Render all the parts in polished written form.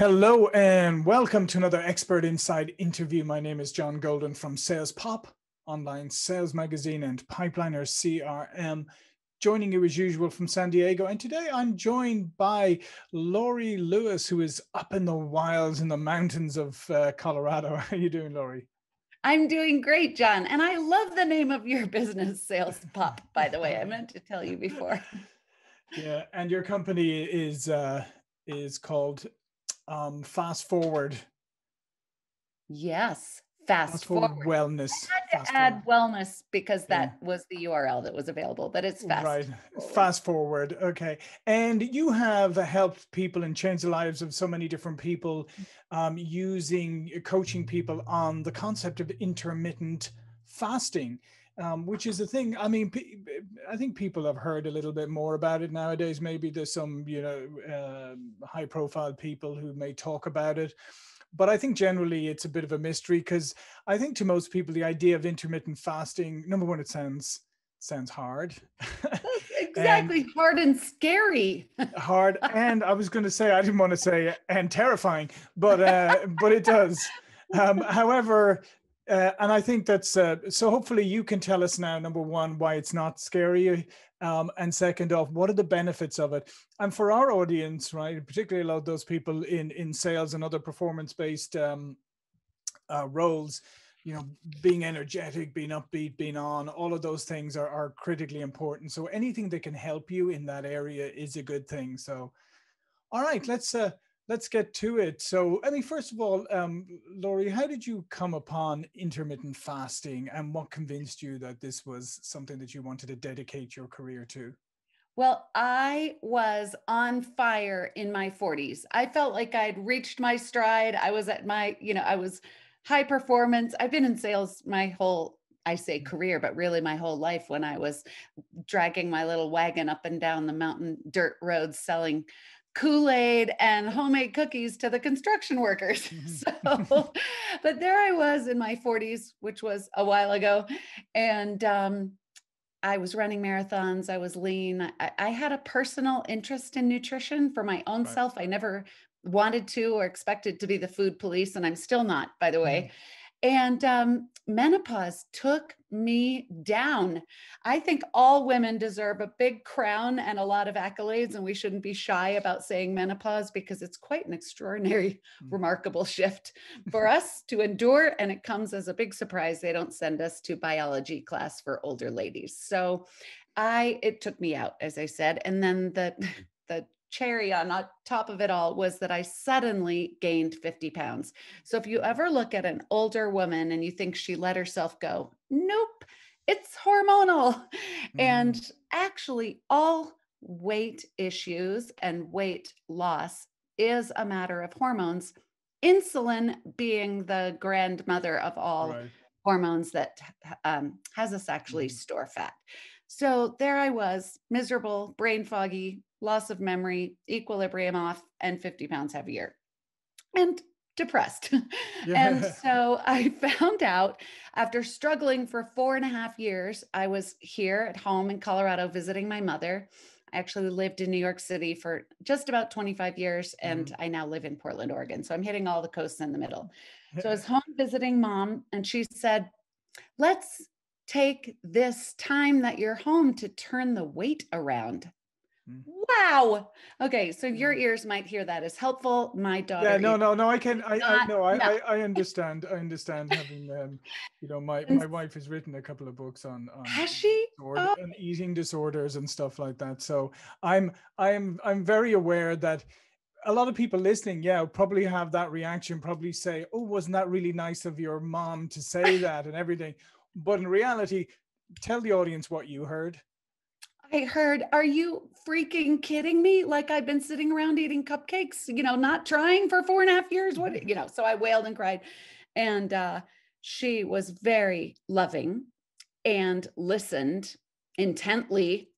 Hello and welcome to another Expert Inside interview. My name is John Golden from Sales Pop, online sales magazine and Pipeliner CRM. Joining you as usual from San Diego. And today I'm joined by Laurie Lewis, who is up in the wilds in the mountains of Colorado. How are you doing, Laurie? I'm doing great, John. And I love the name of your business, Sales Pop, by the way. I meant to tell you before. Yeah, and your company is called... Fast Forward. Yes, Fast Forward Wellness. I had to add wellness because that was the URL that was available, but it's Fast Forward. Fast Forward, okay. And you have helped people and changed the lives of so many different people coaching people on the concept of intermittent fasting, which is a thing. I mean, I think people have heard a little bit more about it nowadays. Maybe there's some, high profile people who may talk about it. But I think generally it's a bit of a mystery because I think to most people, the idea of intermittent fasting, number one, it sounds hard. Exactly. Hard and scary. Hard. And I was going to say, I didn't want to say and terrifying, but it does. However, and I think that's, so hopefully you can tell us now, number one, why it's not scary, and second off, what are the benefits of it? And for our audience, right, particularly a lot of those people in sales and other performance-based roles, you know, being energetic, being upbeat, being on, all of those things are critically important. So anything that can help you in that area is a good thing. So, all right, let's get to it. So, I mean, first of all, Laurie, how did you come upon intermittent fasting and what convinced you that this was something that you wanted to dedicate your career to? Well, I was on fire in my 40s. I felt like I'd reached my stride. I was at my, I was high performance. I've been in sales my whole career, but really my whole life when I was dragging my little wagon up and down the mountain dirt roads selling Kool-Aid and homemade cookies to the construction workers. So, but there I was in my 40s, which was a while ago. And I was running marathons. I was lean. I had a personal interest in nutrition for my own self. I never wanted to or expected to be the food police. And I'm still not, by the way. And menopause took me down. I think all women deserve a big crown and a lot of accolades, and we shouldn't be shy about saying menopause because it's quite an extraordinary, remarkable shift for us to endure. And it comes as a big surprise. They don't send us to biology class for older ladies. So it took me out, as I said. And then the cherry on top of it all was that I suddenly gained 50 pounds. So if you ever look at an older woman and you think she let herself go, nope, it's hormonal. And actually all weight issues and weight loss is a matter of hormones, insulin being the grandmother of all hormones that has us actually store fat. So there I was, miserable, brain foggy, loss of memory, equilibrium off, and 50 pounds heavier, and depressed. And so I found out after struggling for 4.5 years, I was here at home in Colorado visiting my mother. I actually lived in New York City for just about 25 years, and I now live in Portland, Oregon. So I'm hitting all the coasts in the middle. So I was home visiting Mom, and she said, let's take this time that you're home to turn the weight around. Wow. Okay. So your ears might hear that as helpful. My daughter. Yeah, no. I understand. I understand having, my wife has written a couple of books on has she? And eating disorders and stuff like that. So I'm very aware that a lot of people listening, probably have that reaction, probably say, oh, wasn't that really nice of your mom to say that and everything. But in reality, tell the audience what you heard. I heard, are you freaking kidding me? Like I've been sitting around eating cupcakes, not trying for 4.5 years. What, so I wailed and cried. And she was very loving and listened intently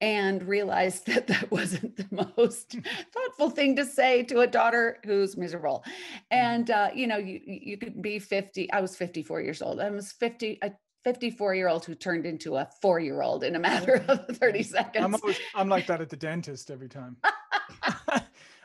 and realized that wasn't the most thoughtful thing to say to a daughter who's miserable. And, you could be 50. I was 54 years old. I was 54-year-old who turned into a 4-year-old in a matter of 30 seconds. I'm like that at the dentist every time.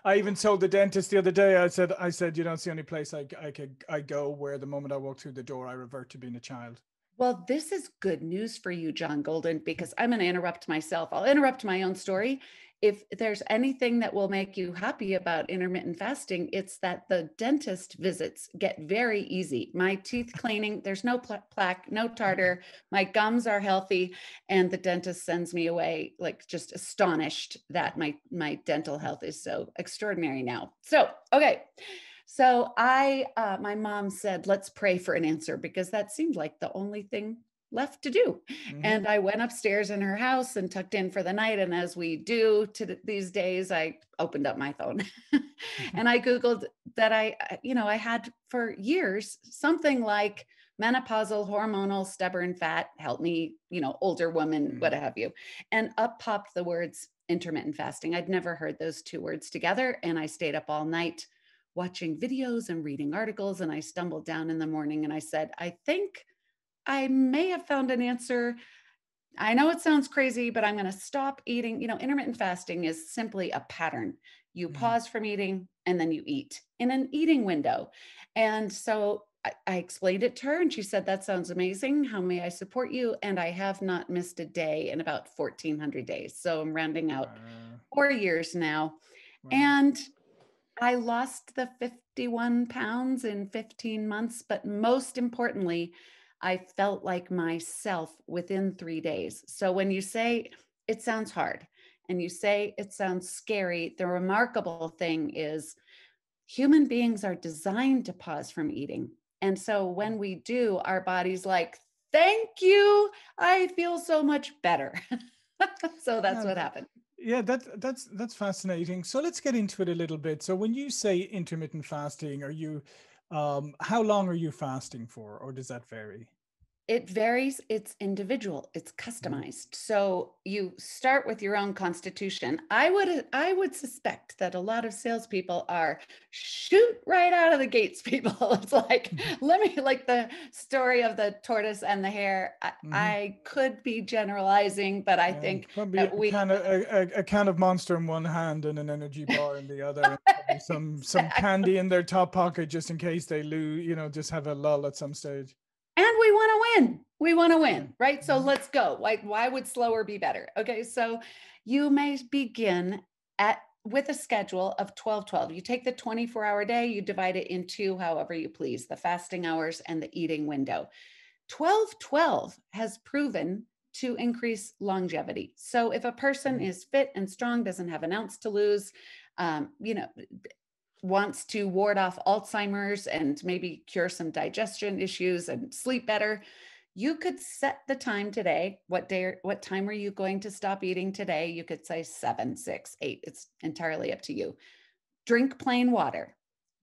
I even told the dentist the other day, I said, you know, it's the only place I go where the moment I walk through the door, I revert to being a child. Well, this is good news for you, John Golden, because I'm going to interrupt myself. I'll interrupt my own story. If there's anything that will make you happy about intermittent fasting, it's that the dentist visits get very easy. My teeth cleaning, there's no plaque, no tartar. My gums are healthy. And the dentist sends me away, like, just astonished that my dental health is so extraordinary now. So, okay. So my mom said, let's pray for an answer, because that seemed like the only thing left to do. Mm-hmm. And I went upstairs in her house and tucked in for the night. And as we do these days, I opened up my phone and I Googled that I had for years, something like menopausal, hormonal, stubborn fat, help me, older woman, mm-hmm. what have you. And up popped the words intermittent fasting. I'd never heard those two words together. And I stayed up all night watching videos and reading articles. And I stumbled down in the morning and I said, I think I may have found an answer. I know it sounds crazy, but I'm going to stop eating. Intermittent fasting is simply a pattern. You mm-hmm. pause from eating and then you eat in an eating window. And so I explained it to her and she said, that sounds amazing. How may I support you? And I have not missed a day in about 1,400 days. So I'm rounding out 4 years now. Wow. And I lost the 51 pounds in 15 months, but most importantly, I felt like myself within 3 days. So when you say it sounds hard and you say it sounds scary, the remarkable thing is human beings are designed to pause from eating. And so when we do, our body's like, thank you, I feel so much better. So that's what happened. Yeah, that's fascinating. So let's get into it a little bit. So when you say intermittent fasting, are you, how long are you fasting for, or does that vary? It varies. It's individual. It's customized. Mm-hmm. So you start with your own constitution. I would suspect that a lot of salespeople are shoot right out of the gates, people. It's like, mm-hmm. like the story of the tortoise and the hare. Mm-hmm. I could be generalizing, but I think that we kind of a can of Monster in one hand and an energy bar in the other, and some candy in their top pocket just in case they lose. Just have a lull at some stage. And we want to win. We want to win, right? So let's go. Like, why would slower be better? Okay, so you may begin with a schedule of 12-12. You take the 24-hour day, you divide it in two, however you please, the fasting hours and the eating window. 12-12 has proven to increase longevity. So if a person is fit and strong, doesn't have an ounce to lose, wants to ward off Alzheimer's and maybe cure some digestion issues and sleep better, you could set the time today. What time are you going to stop eating today? You could say 7, 6, 8. It's entirely up to you. Drink plain water,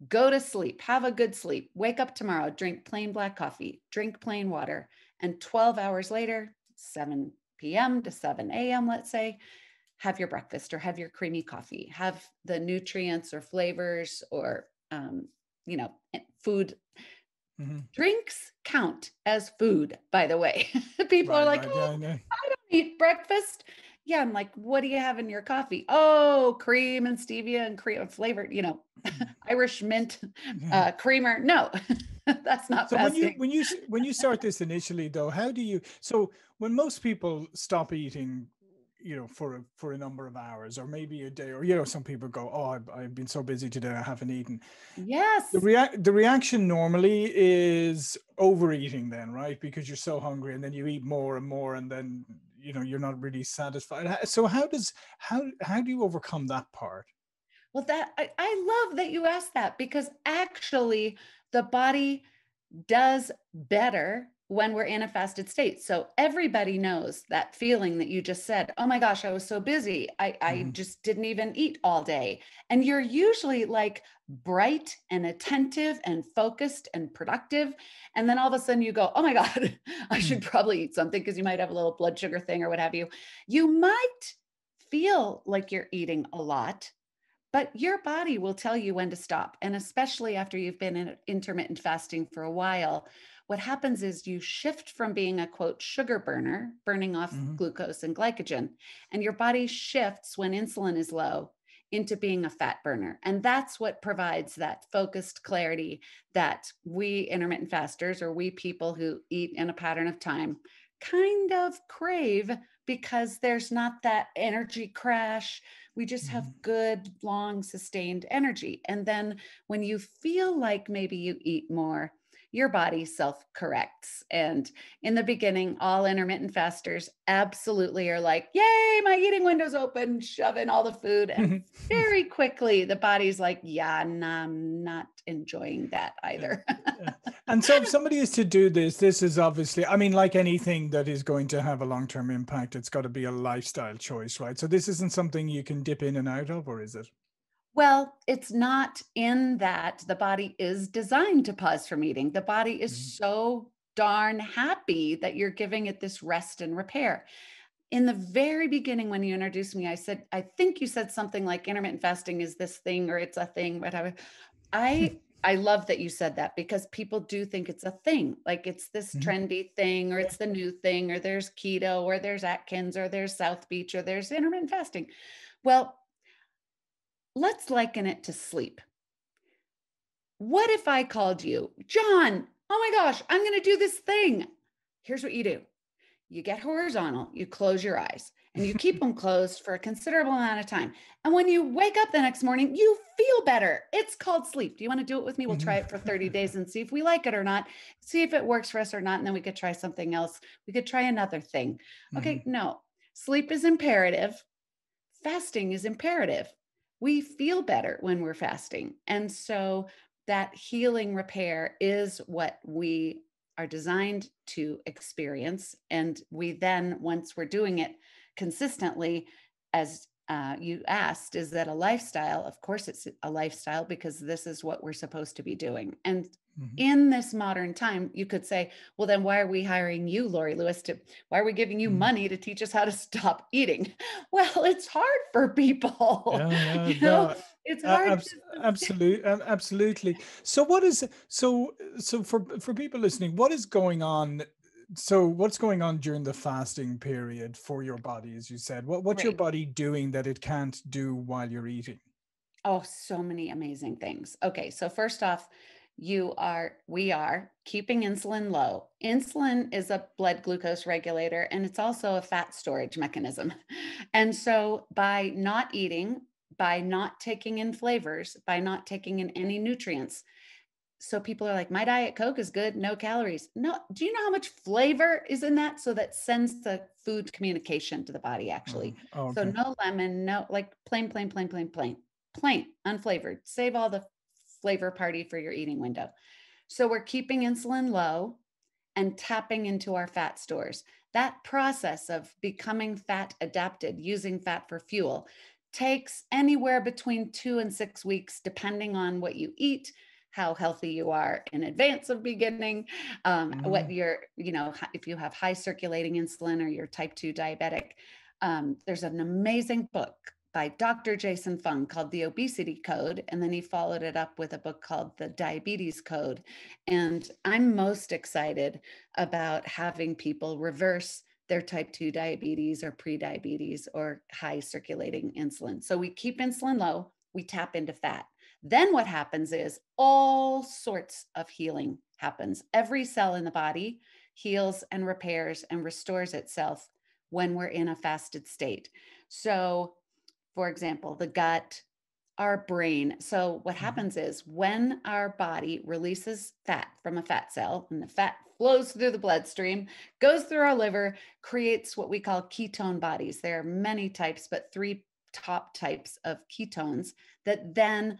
go to sleep, have a good sleep, wake up tomorrow, drink plain black coffee, drink plain water. And 12 hours later, 7 p.m. to 7 a.m., let's say, have your breakfast or have your creamy coffee, have the nutrients or flavors or, food. Mm-hmm. Drinks count as food, by the way. People are like, I don't eat breakfast. Yeah. I'm like, what do you have in your coffee? Oh, cream and stevia and cream flavored, Irish mint creamer. No, that's not fasting. When you start this initially though, so when most people stop eating, for a number of hours or maybe a day, or, some people go, oh, I've been so busy today, I haven't eaten. Yes. The reaction normally is overeating then, right? Because you're so hungry and then you eat more and more and then, you're not really satisfied. So how do you overcome that part? Well, I love that you asked that, because actually the body does better when we're in a fasted state. So everybody knows that feeling that you just said, oh my gosh, I was so busy. I just didn't even eat all day. And you're usually like bright and attentive and focused and productive. And then all of a sudden you go, oh my God, I should probably eat something, because you might have a little blood sugar thing or what have you. You might feel like you're eating a lot, but your body will tell you when to stop. And especially after you've been in intermittent fasting for a while, what happens is you shift from being a quote sugar burner, burning off glucose and glycogen, and your body shifts when insulin is low into being a fat burner. And that's what provides that focused clarity that we intermittent fasters, or we people who eat in a pattern of time, kind of crave, because there's not that energy crash. We just have good, long, sustained energy. And then when you feel like maybe you eat more, your body self-corrects. And in the beginning, all intermittent fasters absolutely are like, yay, my eating window's open, shove in all the food. And very quickly, the body's like, yeah, nah, I'm not enjoying that either. And so if somebody is to do this, this is obviously, I mean, like anything that is going to have a long-term impact, it's got to be a lifestyle choice, right? So this isn't something you can dip in and out of, or is it? Well, it's not, in that the body is designed to pause from eating. The body is so darn happy that you're giving it this rest and repair. In the very beginning, when you introduced me, I said, I think you said something like intermittent fasting is this thing, or it's a thing, whatever. I love that you said that, because people do think it's a thing, like it's this trendy thing, or it's the new thing, or there's keto, or there's Atkins, or there's South Beach, or there's intermittent fasting. Well, let's liken it to sleep. What if I called you, John, oh my gosh, I'm going to do this thing. Here's what you do. You get horizontal, you close your eyes, and you keep them closed for a considerable amount of time. And when you wake up the next morning, you feel better. It's called sleep. Do you want to do it with me? We'll try it for 30 days and see if we like it or not, see if it works for us or not. And then we could try something else. We could try another thing. Okay, no, sleep is imperative. Fasting is imperative. We feel better when we're fasting. And so that healing repair is what we are designed to experience. And we then, once we're doing it consistently, as you asked, is that a lifestyle? Of course, it's a lifestyle, because this is what we're supposed to be doing. And in this modern time, you could say, well, then why are we hiring you, Laurie Lewis? Why are we giving you money to teach us how to stop eating? Well, it's hard for people. It's hard. Absolutely. So what is, so for people listening, what is going on? So what's going on during the fasting period for your body, as you said? What's your body doing that it can't do while you're eating? Oh, so many amazing things. Okay, so first off, we are keeping insulin low. Insulin is a blood glucose regulator, and it's also a fat storage mechanism. And so by not eating, by not taking in flavors, by not taking in any nutrients, so people are like, my Diet Coke is good, no calories. No, do you know how much flavor is in that? So that sends the food communication to the body, actually. So no lemon, no, like plain, unflavored. Save all the flavor party for your eating window. So we're keeping insulin low and tapping into our fat stores. That process of becoming fat adapted, using fat for fuel, takes anywhere between 2 and 6 weeks, depending on what you eat, how healthy you are in advance of beginning, what you're, you know, if you have high circulating insulin or you're type 2 diabetic. There's an amazing book by Dr. Jason Fung called The Obesity Code. And then he followed it up with a book called The Diabetes Code. And I'm most excited about having people reverse their type 2 diabetes or pre-diabetes or high circulating insulin. So we keep insulin low, we tap into fat. Then what happens is all sorts of healing happens. Every cell in the body heals and repairs and restores itself when we're in a fasted state. So, for example, the gut, our brain. So what happens is when our body releases fat from a fat cell, and the fat flows through the bloodstream, goes through our liver, creates what we call ketone bodies. There are many types, but 3 top types of ketones that then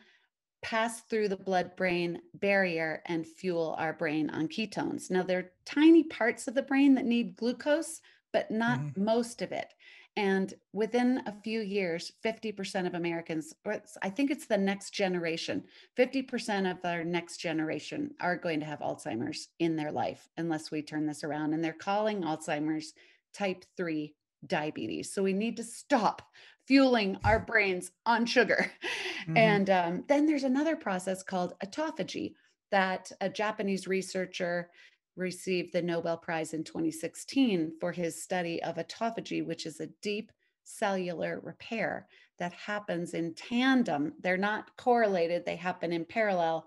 pass through the blood-brain barrier and fuel our brain on ketones. Now, they're tiny parts of the brain that need glucose, but not most of it. And within a few years, 50% of Americans, or I think it's the next generation, 50% of our next generation are going to have Alzheimer's in their life, unless we turn this around. And they're calling Alzheimer's type 3 diabetes. So we need to stop fueling our brains on sugar. And then there's another process called autophagy that a Japanese researcher received the Nobel Prize in 2016 for his study of autophagy, which is a deep cellular repair that happens in tandem. They're not correlated, they happen in parallel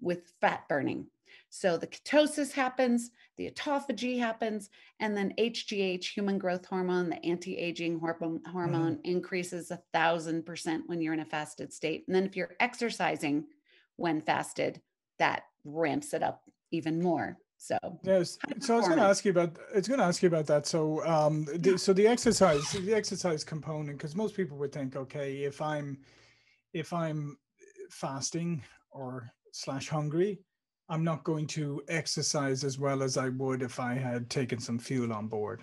with fat burning. So the ketosis happens, the autophagy happens, and then HGH, human growth hormone, the anti-aging hormone increases 1,000% when you're in a fasted state. And then if you're exercising when fasted, that ramps it up even more. So yes, so I was going to ask you about that. So so the exercise component, because most people would think, okay, if I'm fasting or / hungry, I'm not going to exercise as well as I would if I had taken some fuel on board.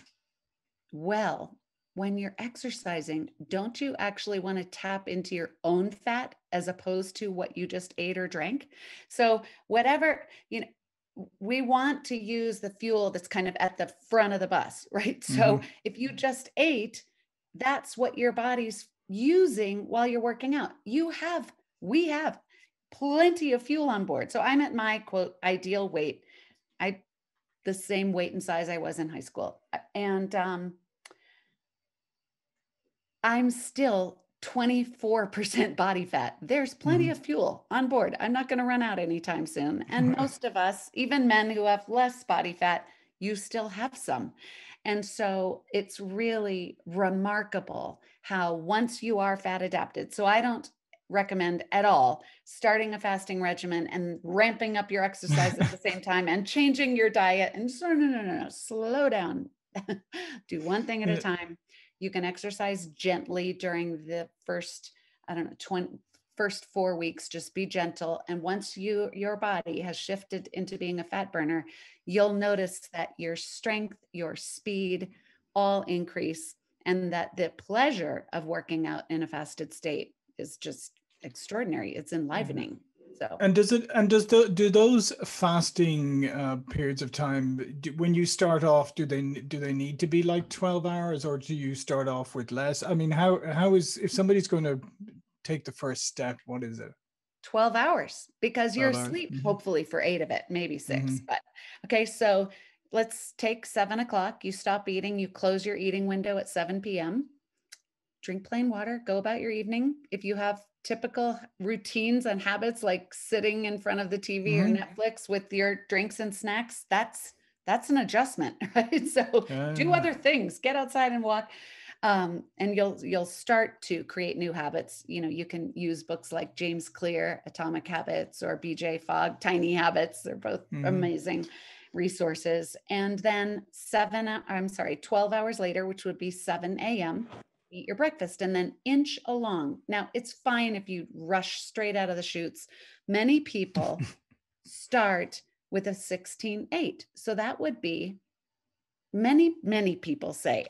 Well, when you're exercising, don't you actually want to tap into your own fat as opposed to what you just ate or drank? So whatever, you know, we want to use the fuel that's kind of at the front of the bus, right? So if you just ate, that's what your body's using while you're working out. We have plenty of fuel on board. So I'm at my quote ideal weight. The same weight and size I was in high school. And I'm still 24% body fat. There's plenty of fuel on board. I'm not going to run out anytime soon. And most of us, even men who have less body fat, you still have some. And so it's really remarkable how once you are fat adapted, so I don't recommend at all starting a fasting regimen and ramping up your exercise at the same time and changing your diet. And just, no, slow down. Do one thing at a time. You can exercise gently during the first, I don't know, first 4 weeks, just be gentle. And once your body has shifted into being a fat burner, you'll notice that your strength, your speed all increase, and that the pleasure of working out in a fasted state is just extraordinary. It's enlivening. So. And do those fasting periods of time, when you start off, do they need to be like 12 hours, or do you start off with less? I mean, how is, if somebody's going to take the first step, what is it? 12 hours, because you're asleep hopefully for 8 of it, maybe 6. But okay, so let's take 7 o'clock. You stop eating, you close your eating window at 7 p.m. Drink plain water, go about your evening. If you have typical routines and habits like sitting in front of the TV or Netflix with your drinks and snacks, that's an adjustment, right? So do other things, get outside and walk. And you'll start to create new habits. You know, you can use books like James Clear, Atomic Habits, or BJ Fogg, Tiny Habits. They're both amazing resources. And then 12 hours later, which would be 7 a.m., eat your breakfast and then inch along. Now, it's fine if you rush straight out of the chutes. Many people start with a 16-8. So that would be many people say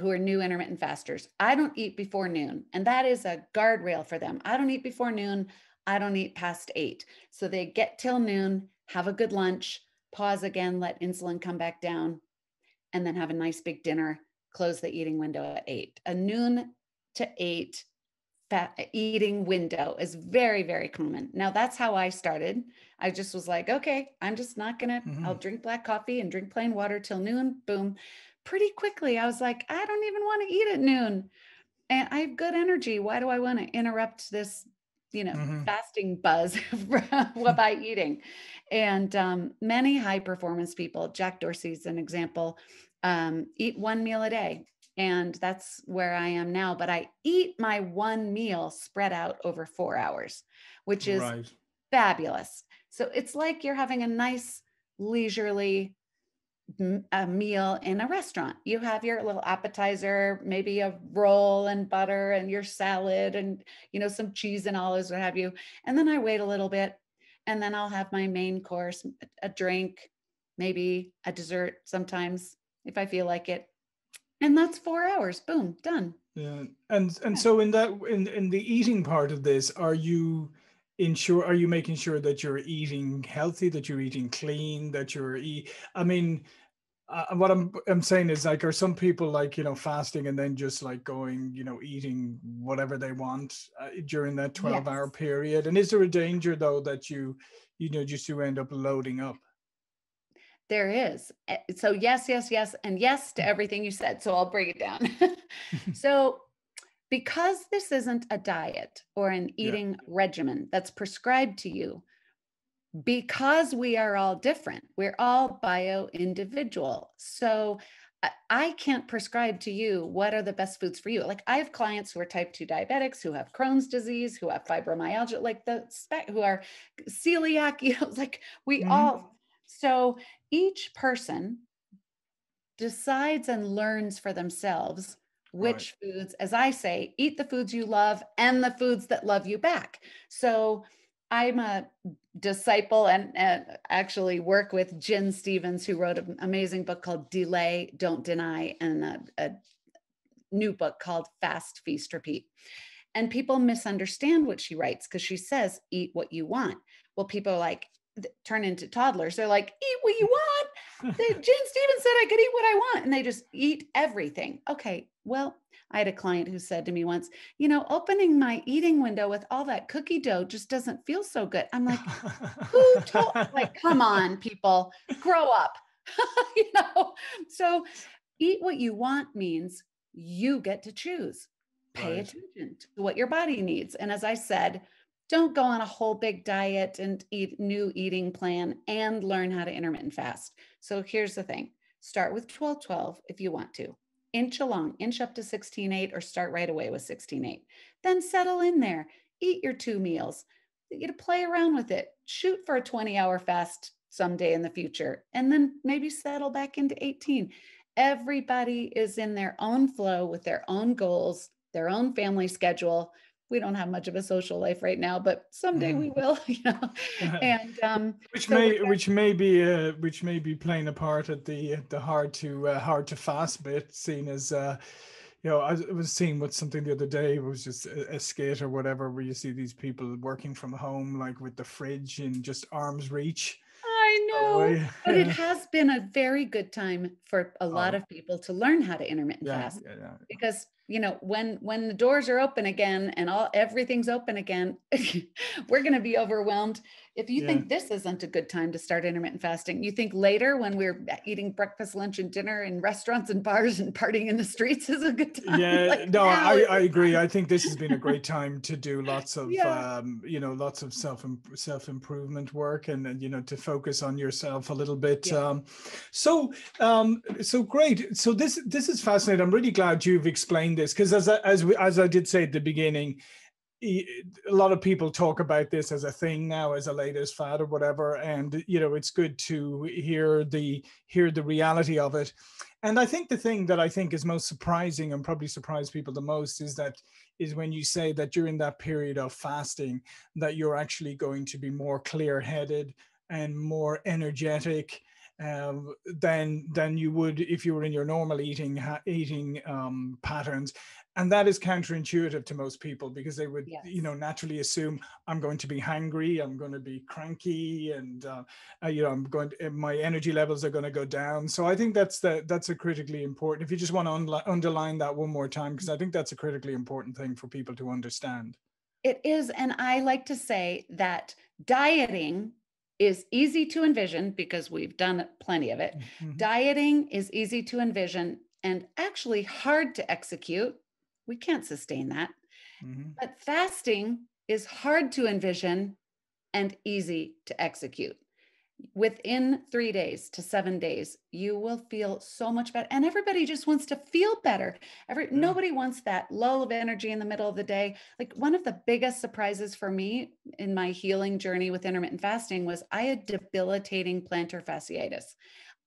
who are new intermittent fasters, I don't eat before noon. And that is a guardrail for them. I don't eat before noon. I don't eat past 8. So they get till noon, have a good lunch, pause again, let insulin come back down, and then have a nice big dinner. Close the eating window at 8. A noon to 8 eating window is very, very common. Now, that's how I started. I just was like, okay, I'm just not going to, I'll drink black coffee and drink plain water till noon. Boom. Pretty quickly, I was like, I don't even want to eat at noon. And I have good energy. Why do I want to interrupt this, you know, fasting buzz by eating? And many high performance people, Jack Dorsey is an example, eat one meal a day. And that's where I am now, but I eat my one meal spread out over 4 hours, which is fabulous. So it's like you're having a nice leisurely meal in a restaurant. You have your little appetizer, maybe a roll and butter and your salad and, you know, some cheese and olives, what have you. And then I wait a little bit, and then I'll have my main course, a drink, maybe a dessert sometimes, if I feel like it. And that's 4 hours, boom, done. Yeah. And so in the eating part of this, are you making sure that you're eating healthy, that you're eating clean, that you're what I'm saying is, like, are some people, like, you know, fasting and then just like going, you know, eating whatever they want during that 12 hour period? And is there a danger though that you just do end up loading up? There is. So yes, yes, yes, and yes to everything you said. So I'll break it down. So because this isn't a diet or an eating regimen that's prescribed to you, because we are all different, we're all bio-individual. So I can't prescribe to you what are the best foods for you. Like I have clients who are type 2 diabetics, who have Crohn's disease, who have fibromyalgia, like who are celiac, you know, like we all. So each person decides and learns for themselves which foods, as I say, eat the foods you love and the foods that love you back. So I'm a disciple and actually work with Jen Stevens, who wrote an amazing book called Delay, Don't Deny, and a new book called Fast Feast Repeat. And people misunderstand what she writes because she says, eat what you want. Well, people are like, turn into toddlers. They're like, eat what you want. Jen Stevens said I could eat what I want. And they just eat everything. Okay. Well, I had a client who said to me once, you know, opening my eating window with all that cookie dough just doesn't feel so good. I'm like, who told, like, come on, people, grow up, you know? So eat what you want means you get to choose, pay attention to what your body needs. And as I said, don't go on a whole big diet and eat new eating plan and learn how to intermittent fast. So here's the thing. Start with 12-12 if you want to. Inch along, inch up to 16-8 or start right away with 16-8. Then settle in there. Eat your 2 meals. You get to play around with it. Shoot for a 20-hour fast someday in the future and then maybe settle back into 18. Everybody is in their own flow with their own goals, their own family schedule. We don't have much of a social life right now, but someday we will, you know. And which may be playing a part at the hard to fast bit, seen as you know, I was seeing with something the other day. It was just a skit or whatever, where you see these people working from home, like with the fridge in just arm's reach. I know, but it has been a very good time for a lot of people to learn how to intermittent fast because, you know, when the doors are open again and everything's open again, we're going to be overwhelmed. If you think this isn't a good time to start intermittent fasting, you think later when we're eating breakfast, lunch and dinner in restaurants and bars and partying in the streets is a good time. Yeah, like, no, I agree. I think this has been a great time to do lots of, you know, lots of self-improvement work and, you know, to focus on yourself a little bit. So great. So this is fascinating. I'm really glad you've explained this because as I did say at the beginning, a lot of people talk about this as a thing now, as a latest fad or whatever, and you know it's good to hear the reality of it. And I think the thing that I think is most surprising and probably surprised people the most is when you say that during that period of fasting that you're actually going to be more clear-headed and more energetic than you would if you were in your normal eating patterns. And that is counterintuitive to most people because they would, you know, naturally assume I'm going to be hangry, I'm going to be cranky, and you know, my energy levels are going to go down. So I think that's a critically important. If you just want to underline that one more time, because I think that's a critically important thing for people to understand. It is, and I like to say that dieting is easy to envision because we've done plenty of it. Dieting is easy to envision and actually hard to execute. We can't sustain that. But fasting is hard to envision and easy to execute. Within 3 days to 7 days, you will feel so much better. And everybody just wants to feel better. Nobody wants that lull of energy in the middle of the day. Like one of the biggest surprises for me in my healing journey with intermittent fasting was I had debilitating plantar fasciitis.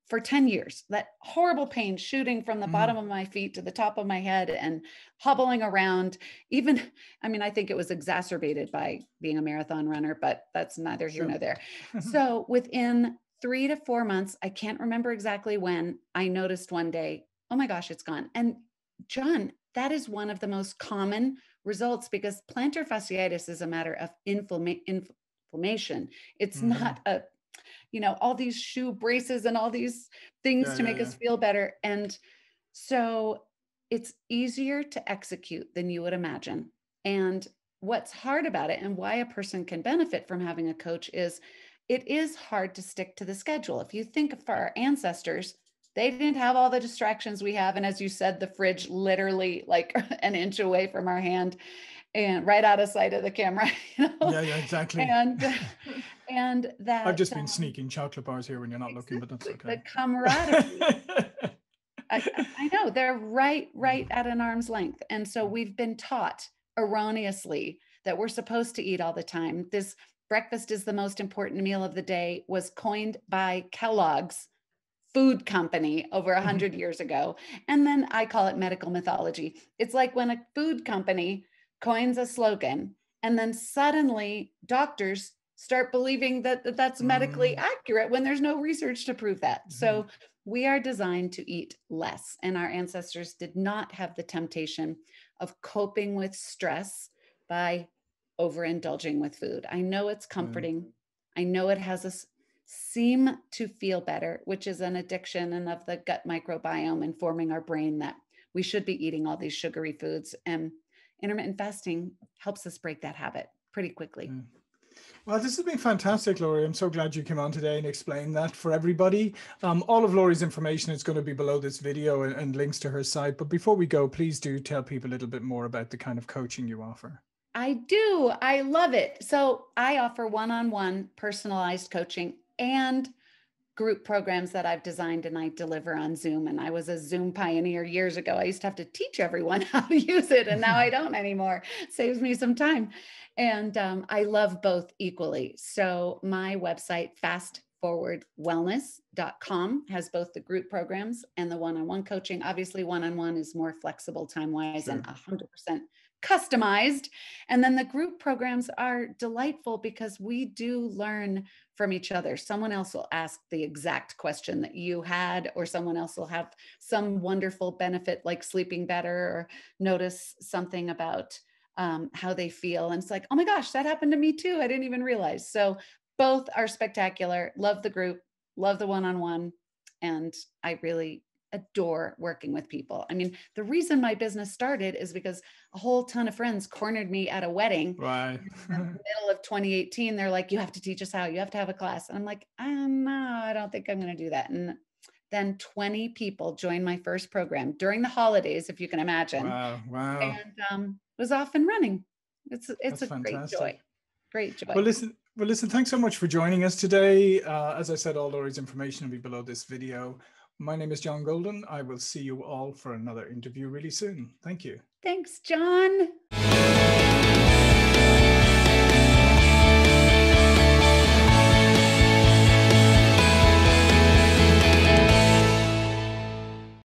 For 10 years, that horrible pain shooting from the bottom of my feet to the top of my head and hobbling around. Even, I mean, I think it was exacerbated by being a marathon runner, but that's neither here nor there. So within 3 to 4 months, I can't remember exactly when, I noticed one day, oh my gosh, it's gone. And John, that is one of the most common results because plantar fasciitis is a matter of inflammation. It's not a, you know, all these shoe braces and all these things to make us feel better. And so it's easier to execute than you would imagine. And what's hard about it and why a person can benefit from having a coach is it is hard to stick to the schedule. If you think for our ancestors, they didn't have all the distractions we have. And as you said, the fridge literally like an inch away from our hand and right out of sight of the camera. You know? Yeah, exactly. And that I've just been sneaking chocolate bars here when you're not looking, but that's okay. The camaraderie. I know they're right at an arm's length. And so we've been taught erroneously that we're supposed to eat all the time. This breakfast is the most important meal of the day was coined by Kellogg's food company over 100 years ago. And then I call it medical mythology. It's like when a food company coins a slogan and then suddenly doctors start believing that that's medically accurate when there's no research to prove that. So we are designed to eat less. And our ancestors did not have the temptation of coping with stress by overindulging with food. I know it's comforting. I know it has us seem to feel better, which is an addiction and of the gut microbiome informing our brain that we should be eating all these sugary foods. And intermittent fasting helps us break that habit pretty quickly. Well, this has been fantastic, Laurie. I'm so glad you came on today and explained that for everybody. All of Laurie's information is going to be below this video and links to her site. But before we go, please do tell people a little bit more about the kind of coaching you offer. I do. I love it. So I offer one-on-one personalized coaching and group programs that I've designed and I deliver on Zoom. And I was a Zoom pioneer years ago. I used to have to teach everyone how to use it. And now I don't anymore. It saves me some time. And I love both equally. So my website, fastforwardwellness.com, has both the group programs and the one-on-one coaching. Obviously, one-on-one is more flexible time-wise and 100% customized. And then the group programs are delightful because we do learn from each other. Someone else will ask the exact question that you had, or someone else will have some wonderful benefit like sleeping better or notice something about how they feel. And it's like, oh my gosh, that happened to me too. I didn't even realize. So both are spectacular. Love the group, love the one-on-one. And I really adore working with people. I mean, the reason my business started is because a whole ton of friends cornered me at a wedding. Right. In the middle of 2018, they're like, you have to teach us how, you have to have a class. And I'm like, no, I don't think I'm going to do that. And then 20 people joined my first program during the holidays, if you can imagine. Wow. And was off and running. It's That's a fantastic. Great joy. Well, listen, thanks so much for joining us today. As I said, all Laurie's information will be below this video. My name is John Golden. I will see you all for another interview really soon. Thank you. Thanks, John.